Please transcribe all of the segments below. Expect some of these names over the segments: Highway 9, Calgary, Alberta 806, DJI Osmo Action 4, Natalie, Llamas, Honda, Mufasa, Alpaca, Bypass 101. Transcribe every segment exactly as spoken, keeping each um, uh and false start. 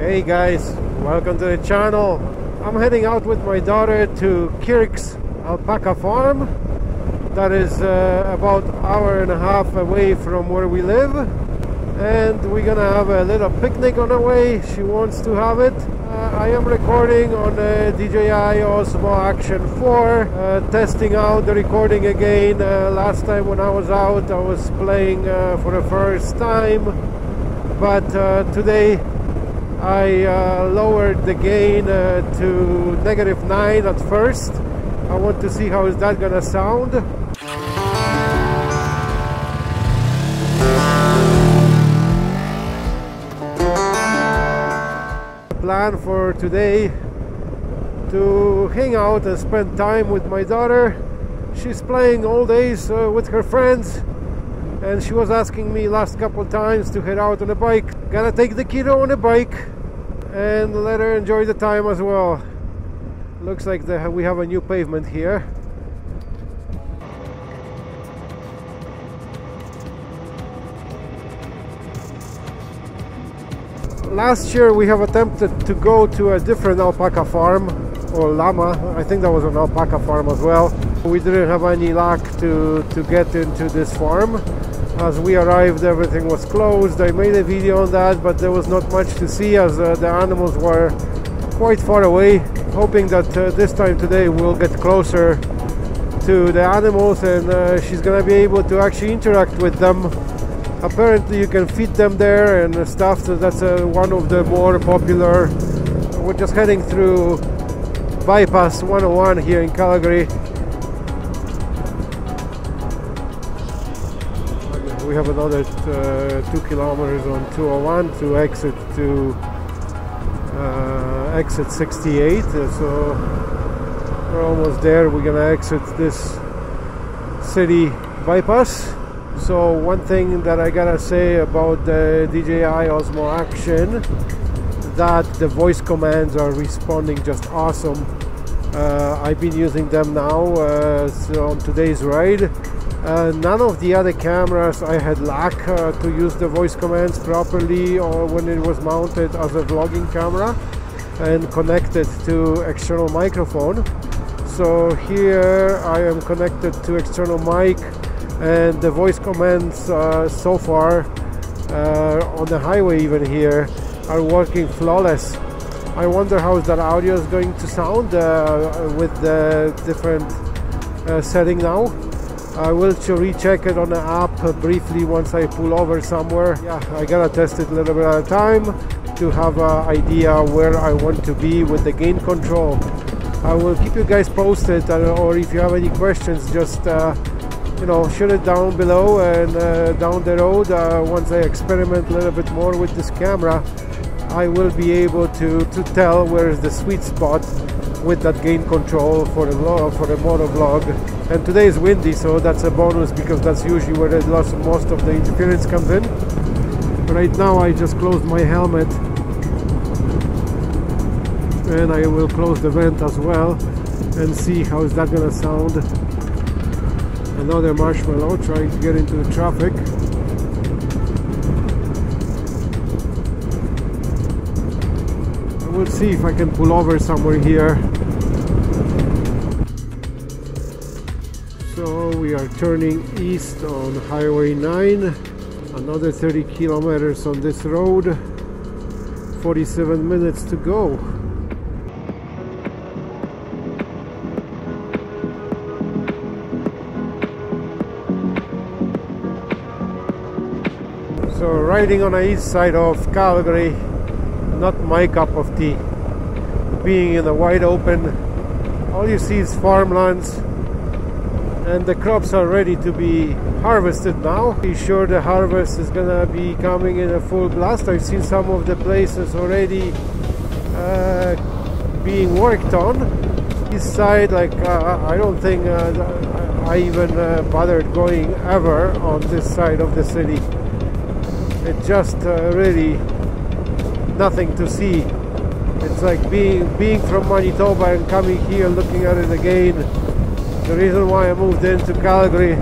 Hey guys, welcome to the channel. I'm heading out with my daughter to Kirk's alpaca farm. That is uh, about an hour and a half away from where we live, and we're gonna have a little picnic on the way. She wants to have it. uh, I am recording on the D J I Osmo Action four, uh, testing out the recording again. Uh, last time when I was out, I was playing uh, for the first time, but uh, today I uh, lowered the gain uh, to negative nine at first. I want to see how is that gonna sound. Plan for today to hang out and spend time with my daughter. She's playing all days uh, with her friends, and she was asking me last couple times to head out on a bike. Gotta take the kiddo on a bike and let her enjoy the time as well. Looks like the, we have a new pavement here. Last year we have attempted to go to a different alpaca farm, or llama. I think that was an alpaca farm as well. We didn't have any luck to, to get into this farm. As we arrived, everything was closed. I made a video on that, but there was not much to see as uh, the animals were quite far away. Hoping that uh, this time today we'll get closer to the animals, and uh, she's gonna be able to actually interact with them. Apparently you can feed them there and stuff, so that's uh, one of the more popular. We're just heading through Bypass one oh one here in Calgary. We have another uh, two kilometers on two oh one to exit to uh, exit sixty-eight, so we're almost there. We're gonna exit this city bypass. So one thing that I gotta say about the D J I Osmo Action, that the voice commands are responding just awesome. uh, I've been using them now uh, so on today's ride. Uh, none of the other cameras I had luck uh, to use the voice commands properly, or when it was mounted as a vlogging camera and connected to external microphone. So here I am connected to external mic, and the voice commands uh, so far uh, on the highway even here are working flawless. I wonder how that audio is going to sound uh, with the different uh, setting now. I will recheck it on the app briefly once I pull over somewhere. Yeah, I gotta test it a little bit at a time to have an idea where I want to be with the gain control. I will keep you guys posted, or if you have any questions, just uh, you know, shoot it down below, and uh, down the road uh, once I experiment a little bit more with this camera, I will be able to, to tell where is the sweet spot with that gain control for the vlog, for the motor vlog. And today is windy, so that's a bonus, because that's usually where the loss, most of the interference comes in. Right now I just closed my helmet, and I will close the vent as well and see how is that gonna sound. Another marshmallow trying to get into the traffic. I will see if I can pull over somewhere here. So we are turning east on Highway nine, another thirty kilometers on this road, forty-seven minutes to go. So riding on the east side of Calgary, not my cup of tea. Being in the wide open, all you see is farmlands, and the crops are ready to be harvested now. Be sure the harvest is gonna be coming in a full blast. I've seen some of the places already uh, being worked on. East side, like uh, I don't think uh, I even uh, bothered going ever on this side of the city. It's just uh, really nothing to see. It's like being being from Manitoba and coming here, looking at it again. The reason why I moved into Calgary,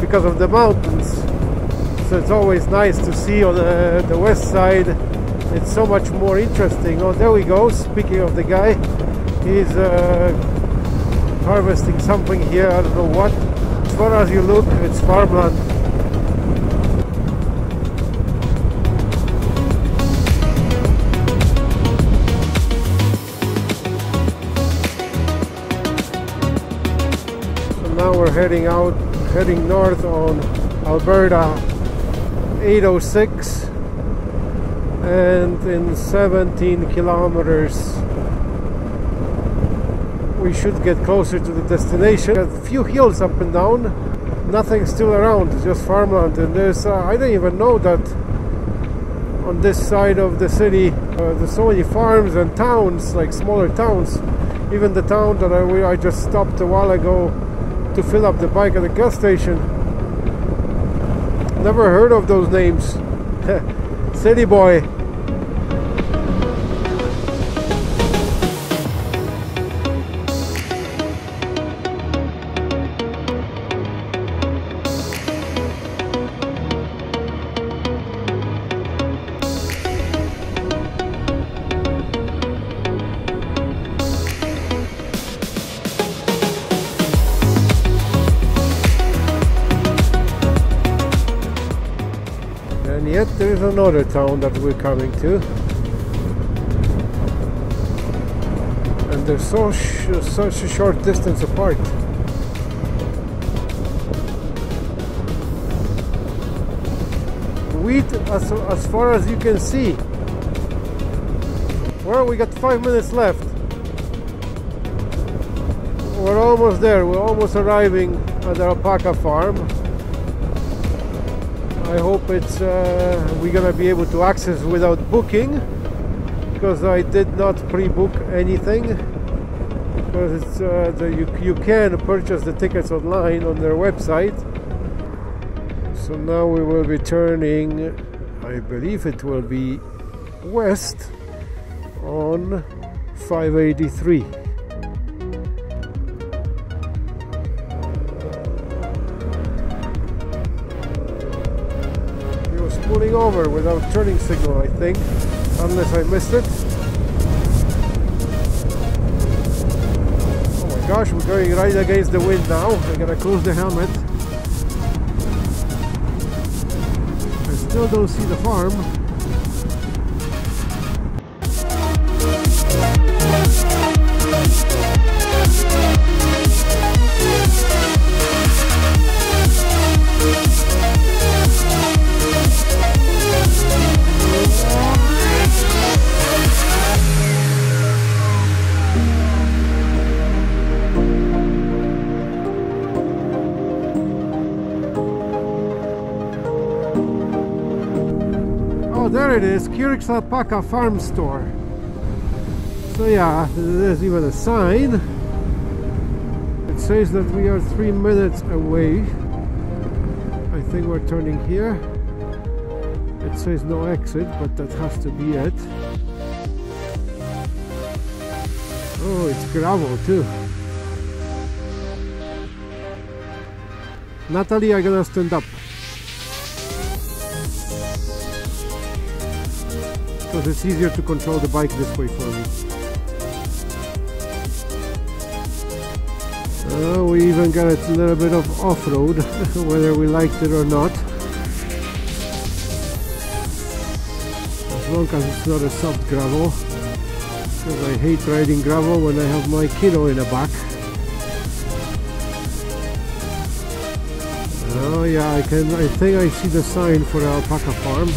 because of the mountains. So it's always nice to see on the, the west side it's so much more interesting. Oh, there we go. Speaking of the guy, he's uh, harvesting something here. I don't know what. As far as you look, it's farmland. So now we're heading out, heading north on Alberta eight oh six, and in seventeen kilometers we should get closer to the destination. A few hills up and down, nothing still around, just farmland. And there's, uh, I don't even know that on this side of the city uh, there's so many farms and towns, like smaller towns. Even the town that I, I just stopped a while ago to fill up the bike at the gas station, never heard of those names. City boy. Yet there is another town that we're coming to, and they're so sh such a short distance apart. Wheat as, as far as you can see. Well, we got five minutes left. We're almost there. We're almost arriving at the alpaca farm. I hope it's uh, we're gonna be able to access without booking, because I did not pre-book anything, because it's uh, the, you, you can purchase the tickets online on their website. So now we will be turning, I believe it will be west on five eighty-three. Pulling over without turning signal, I think, unless I missed it. Oh my gosh, we're going right against the wind now. I gotta close the helmet. I still don't see the farm. There it is, Keurick's Alpaca Farm Store. So yeah, there's even a sign. It says that we are three minutes away. I think we're turning here. It says no exit, but that has to be it. Oh, it's gravel too. Natalie, I gotta stand up, because it's easier to control the bike this way for me. Uh, we even got a little bit of off-road, whether we liked it or not. As long as it's not a soft gravel, because I hate riding gravel when I have my kiddo in the back. Oh yeah, I can. I think I see the sign for the alpaca farm.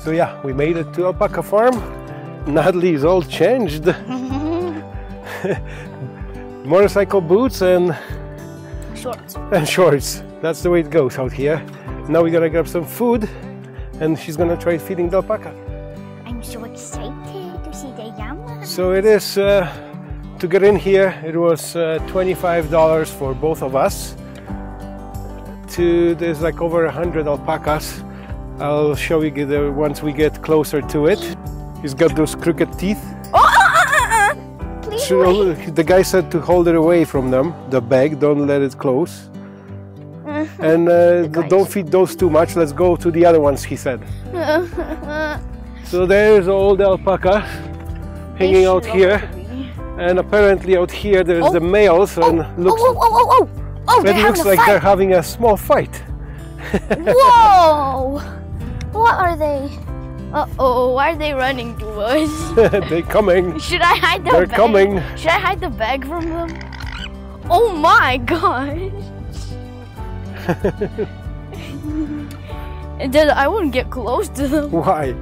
So yeah, we made it to Alpaca Farm. Natalie is all changed. Motorcycle boots and shorts. And shorts. That's the way it goes out here. Now we gotta grab some food, and she's gonna try feeding the alpaca. I'm so excited to see the llamas. So it is uh, to get in here. It was uh, twenty-five dollars for both of us. To there's like over a hundred alpacas. I'll show you the, once we get closer to it. He's got those crooked teeth. Oh, uh, uh, uh. Please so wait. The guy said to hold it away from them, the bag, don't let it close. Uh-huh. And uh, don't feed those too much, let's go to the other ones, he said. Uh-huh. So there's all the alpaca hanging out here. And apparently out here there's oh. the males and oh. looks, oh, oh, oh, oh, oh. It looks like fight. They're having a small fight. Whoa! What are they? Uh-oh, why are they running towards? They're coming. Should I hide the They're bag? coming. Should I hide the bag from them? Oh my gosh. Then I wouldn't get close to them. Why?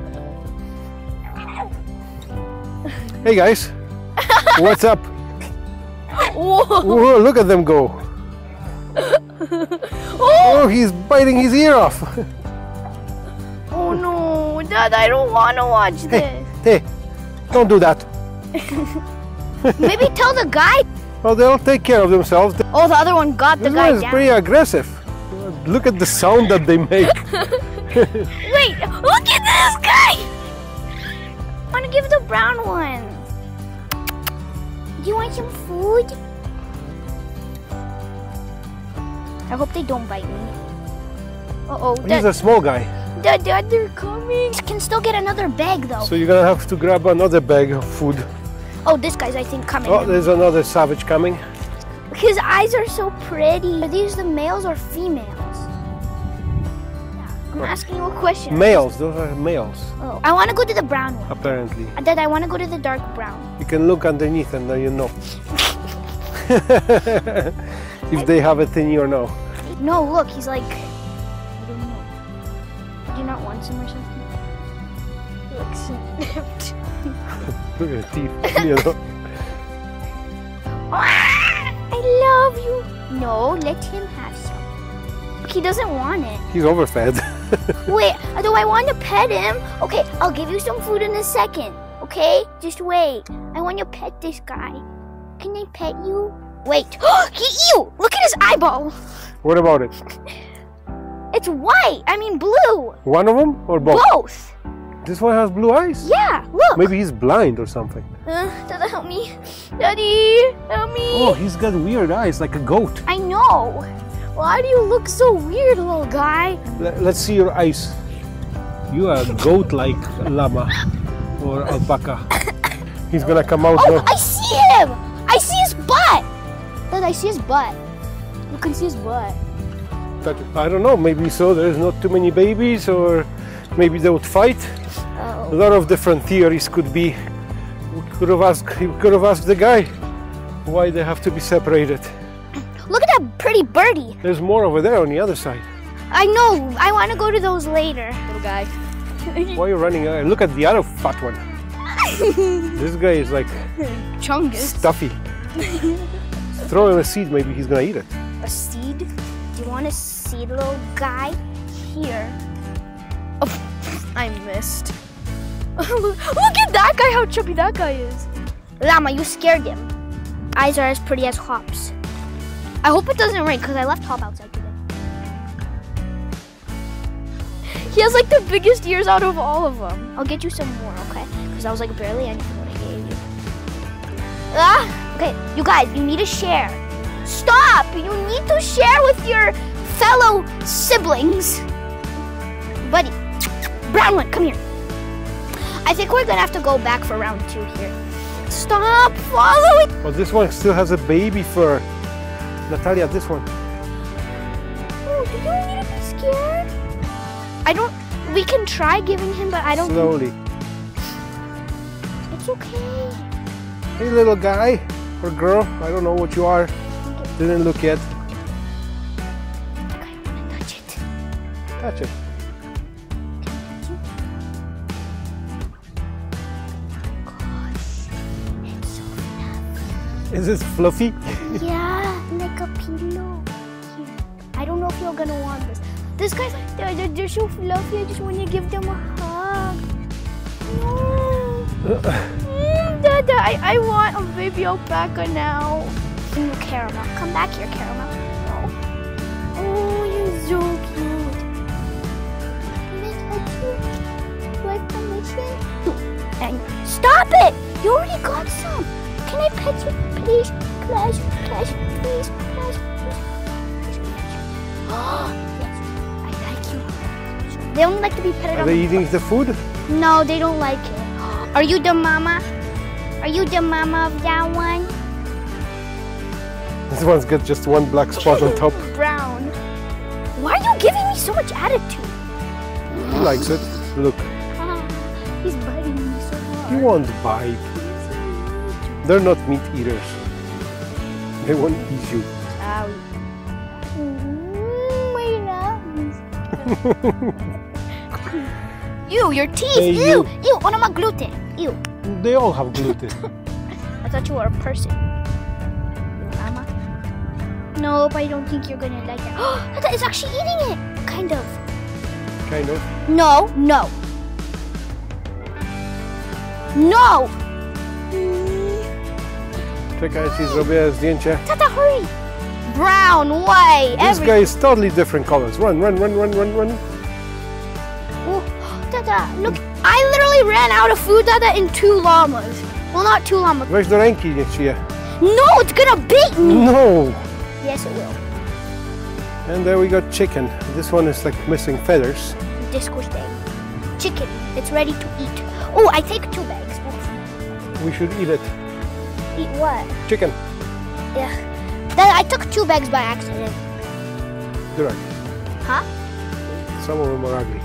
Hey guys. What's up? Whoa. Whoa, look at them go. Oh. Oh, he's biting his ear off. Oh no, Dad, I don't want to watch hey, this. Hey, don't do that. Maybe tell the guy. Well, they'll take care of themselves. Oh, the other one got this the guy down. This one is pretty aggressive. Look at the sound that they make. Wait, look at this guy! I want to give the brown one. Do you want some food? I hope they don't bite me. Uh-oh. He's a small guy. Dad, Dad, they're coming. Can still get another bag though. So you're gonna have to grab another bag of food. Oh, this guy's I think coming. Oh, there's another savage coming. His eyes are so pretty. Are these the males or females? Yeah. I'm asking you a question. Males, those are males. Oh, I want to go to the brown one. Apparently. Dad, I want to go to the dark brown. You can look underneath and then you know. If they have a thingy or no. No, look, he's like... I don't know. Do you not want some or something? He looks snipped. Look at the teeth, you know. I love you. No, let him have some. He doesn't want it. He's overfed. Wait, do I want to pet him? Okay, I'll give you some food in a second. Okay? Just wait. I want to pet this guy. Can I pet you? Wait, ew! Look at his eyeball! What about it? It's white, I mean blue! One of them or both? Both! This one has blue eyes? Yeah, look! Maybe he's blind or something. Uh, Dada, help me. Daddy, help me! Oh, he's got weird eyes, like a goat. I know! Why do you look so weird, little guy? L let's see your eyes. You are a goat-like llama or alpaca. He's gonna come out Oh, now. I see him! I see his butt! Dad, I see his butt. You can see his butt. But I don't know, maybe so there's not too many babies or maybe they would fight. Uh-oh. A lot of different theories could be. We could have asked, we could have asked the guy why they have to be separated. Look at that pretty birdie. There's more over there on the other side. I know, I want to go to those later. Little guy. Why are you running? Look at the other fat one. This guy is like Chungus. Stuffy. Throw him a seed, maybe he's gonna eat it. A seed? Do you want a seed, little guy? Here. Oh, I missed. Look at that guy, how chubby that guy is. Llama, you scared him. Eyes are as pretty as Hop's. I hope it doesn't rain, because I left Hop outside today. He has like the biggest ears out of all of them. I'll get you some more, okay? Because I was like barely anything when I gave you. Ah! Okay, you guys, you need to share. Stop! You need to share with your fellow siblings. Buddy, brown one, come here. I think we're gonna have to go back for round two here. Stop, follow it. Well, this one still has a baby fur. Natalia, this one. Oh, do you need to be scared? I don't, we can try giving him, but I don't. Slowly. It's okay. Hey, little guy. Or girl, I don't know what you are. Didn't look yet. I don't want to touch it. Touch it. Can I touch it? Is this fluffy? Yeah, like a pillow. I don't know if you're gonna want this. This guy's like, they're, they're so fluffy, I just want to give them a hug. No. mm, Dada, I, I want a baby alpaca now. You caramel. Come back here, caramel. Oh, oh you're so cute. And stop it! You already got some. Can I pet you, please? Please, please, please, please, please, please. Yes, I like you. They don't like to be petted. Are they eating the food? No, they don't like it. Are you the mama? Are you the mama of that one? This one's got just one black spot on top. Brown. Why are you giving me so much attitude? He likes it. Look. Ah, he's biting me so hard. You won't bite. They're not meat eaters. They won't eat you. Ow. Mm, ew, your teeth. Hey, ew, you. Ew, one of my gluten. Ew. They all have gluten. I thought you were a person. Nope, I don't think you're gonna like it. Oh, it's actually eating it! Kind of. Kind of? No, no. No! Czekaj, ci zrobię zdjęcie. Tata, hurry! Brown, white, everything. This guy is totally different colors. Run, run, run, run, run, run. Oh, Tata, look. I literally ran out of food, Tata, in two llamas. Well, not two llamas. Weź do ręki, niech ci je. No, it's gonna bait me! No! Yes, it will. And there we got chicken. This one is like missing feathers. Disgusting. Chicken. It's ready to eat. Oh, I take two bags. Oops. We should eat it. Eat what? Chicken. Yeah. Then I took two bags by accident. They're ugly. Huh? Some of them are ugly.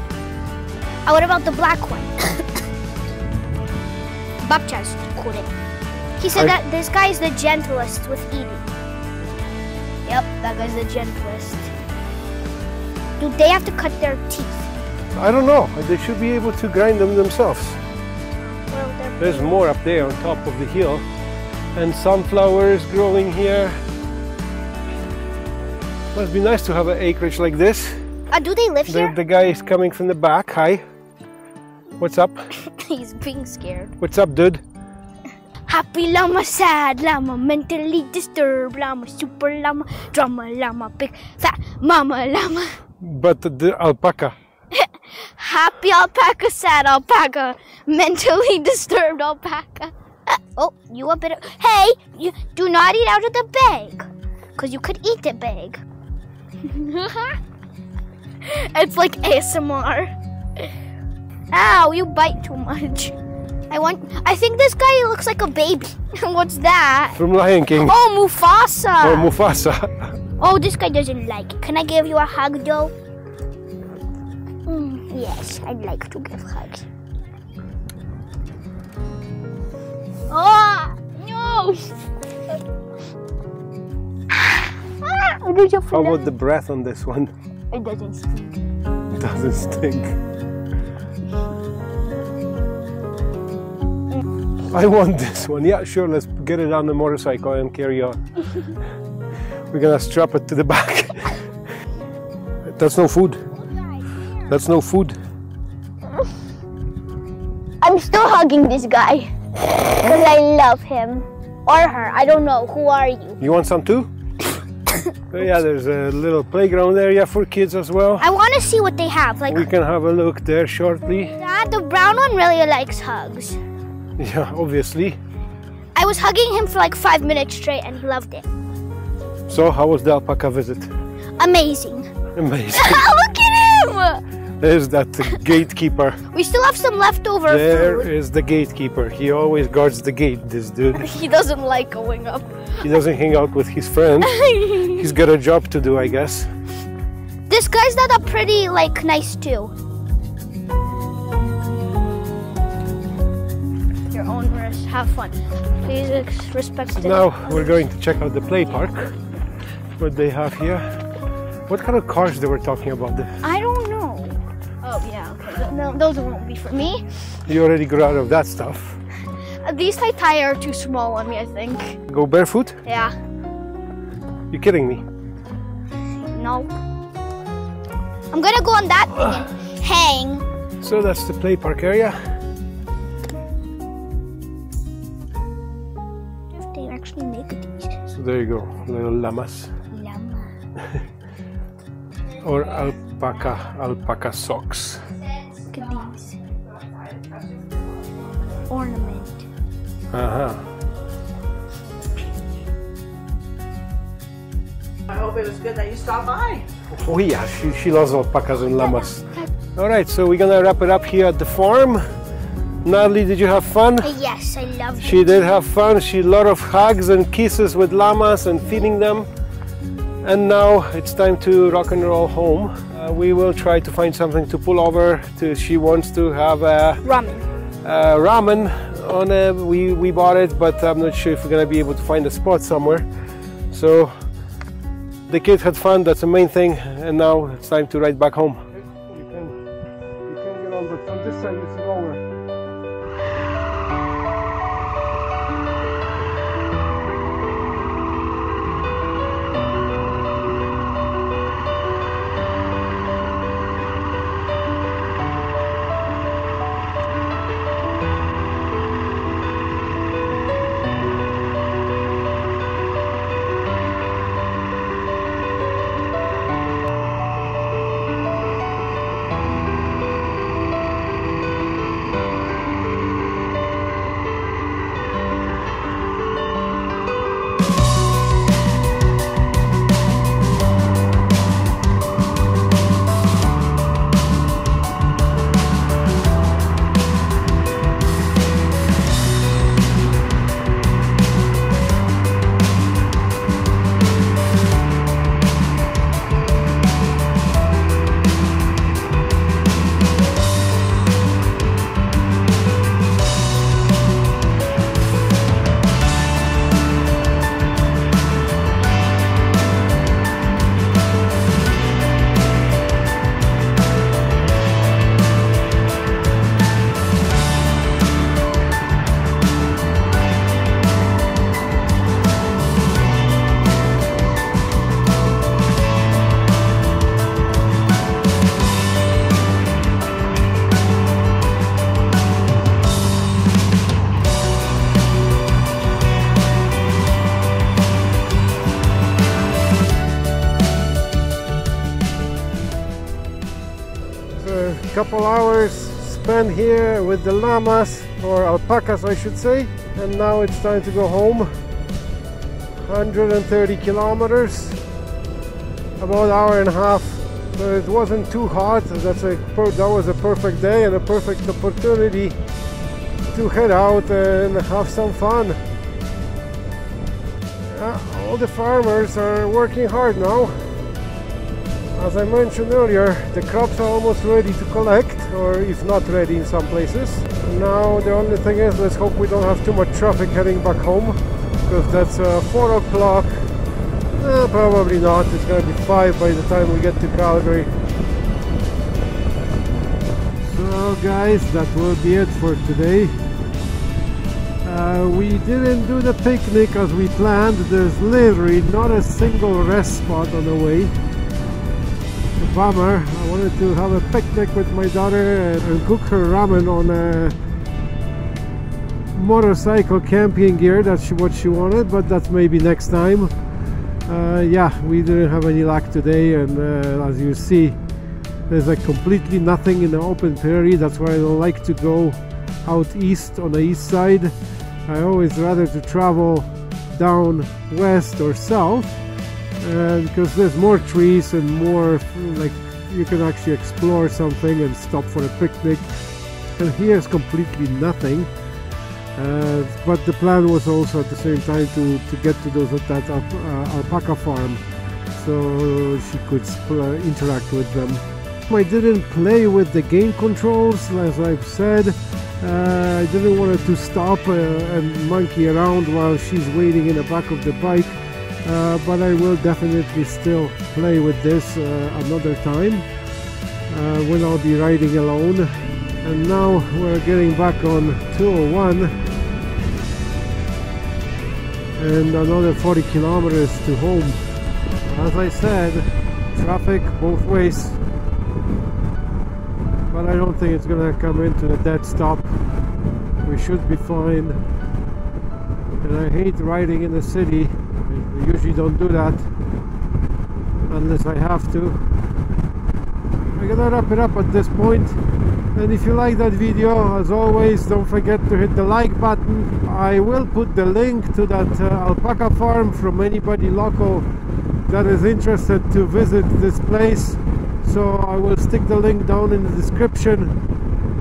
Oh, what about the black one? Babcha's called it. He said I... that this guy is the gentlest with eating. Yep, that guy's the gentlest. Do they have to cut their teeth? I don't know. They should be able to grind them themselves. Well, there's more up there on top of the hill. And sunflowers growing here. Must be nice to have an acreage like this. Uh, do they live the, here? The guy is coming from the back. Hi. What's up? He's being scared. What's up, dude? Happy llama, sad llama, mentally disturbed llama, super llama, drama llama, big fat mama llama. But the alpaca. Happy alpaca, sad alpaca, mentally disturbed alpaca. Uh, oh, you a bit of... Hey, you do not eat out of the bag, because you could eat the bag. It's like A S M R. Ow, you bite too much. I want. I think this guy looks like a baby. What's that? From Lion King. Oh, Mufasa. Oh, Mufasa. Oh, this guy doesn't like it. Can I give you a hug, though? Mm, yes, I'd like to give hugs. Oh no! How about the breath on this one? It doesn't stink. It doesn't stink. I want this one. Yeah, sure, let's get it on the motorcycle and carry on. We're gonna strap it to the back. That's no food. That's no food. I'm still hugging this guy because I love him or her. I don't know. Who are you? You want some too? Yeah, there's a little playground area for kids as well. I want to see what they have. Like we can have a look there shortly. Dad, the brown one really likes hugs. Yeah, obviously. I was hugging him for like five minutes straight and he loved it. So, how was the alpaca visit? Amazing. Amazing. Look at him! There's that gatekeeper. We still have some leftover there food. There is the gatekeeper. He always guards the gate, this dude. He doesn't like going up. He doesn't hang out with his friends. He's got a job to do, I guess. This guy's not a pretty, like, nice too. Own rest, have fun. Please respect it. Now we're going to check out the play park. What they have here. What kind of cars they were talking about? I don't know. Oh yeah, okay. No, those won't be for me. You already grew out of that stuff. These high tie are too small on me, I think. Go barefoot? Yeah. You're kidding me. No. I'm gonna go on that uh, hang. So that's the play park area. If they actually make it. So there you go, little llamas. Llama. Or alpaca, alpaca socks. Look at these. Ornament. Uh-huh. I hope it was good that you stopped by. Oh yeah, she, she loves alpacas and llamas. Alright, so we're gonna wrap it up here at the farm. Natalie, did you have fun? Yes, I loved it. She did have fun. She had a lot of hugs and kisses with llamas and feeding them. And now it's time to rock and roll home. Uh, we will try to find something to pull over to. She wants to have a ramen. Uh, ramen on a, we, we bought it, but I'm not sure if we're gonna be able to find a spot somewhere. So the kids had fun, that's the main thing, and now it's time to ride back home. You can, you can get on, but on this side it's lower. Couple hours spent here with the llamas, or alpacas I should say, and now it's time to go home. one hundred thirty kilometers, about an hour and a half, but it wasn't too hot. That's a that was a perfect day and a perfect opportunity to head out and have some fun. Uh, all the farmers are working hard now. As I mentioned earlier, the crops are almost ready to collect, or if not ready in some places. Now the only thing is, let's hope we don't have too much traffic heading back home, because that's uh, four o'clock. Eh, probably not, it's going to be five by the time we get to Calgary. So guys, that will be it for today. Uh, we didn't do the picnic as we planned. There's literally not a single rest spot on the way. Bummer. I wanted to have a picnic with my daughter and cook her ramen on a motorcycle camping gear. That's what she wanted, but that's maybe next time. Uh, yeah, we didn't have any luck today, and uh, as you see, there's like completely nothing in the open prairie. That's why I don't like to go out east on the east side. I always rather to travel down west or south. Uh, because there's more trees and more, like, you can actually explore something and stop for a picnic, and here's completely nothing. Uh, but the plan was also at the same time to, to get to those that uh, alpaca farm, so she could uh, interact with them. I didn't play with the game controls, as I've said. Uh, I didn't want her to stop uh, and monkey around while she's waiting in the back of the bike. Uh, but I will definitely still play with this uh, another time uh, when I'll be riding alone. And now we're getting back on two oh one, and another forty kilometers to home. As I said, traffic both ways, but I don't think it's gonna come into the dead stop. We should be fine. And I hate riding in the city. I usually don't do that unless I have to. I'm gonna wrap it up at this point. And if you like that video, as always, don't forget to hit the like button. I will put the link to that uh, alpaca farm from anybody local that is interested to visit this place. So I will stick the link down in the description.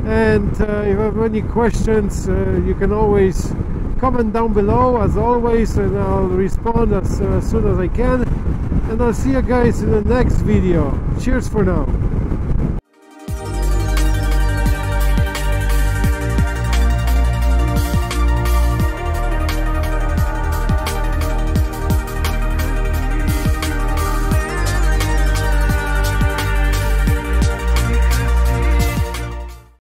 And uh, if you have any questions, uh, you can always comment down below, as always, and I'll respond as, uh, as soon as I can. And I'll see you guys in the next video. Cheers for now.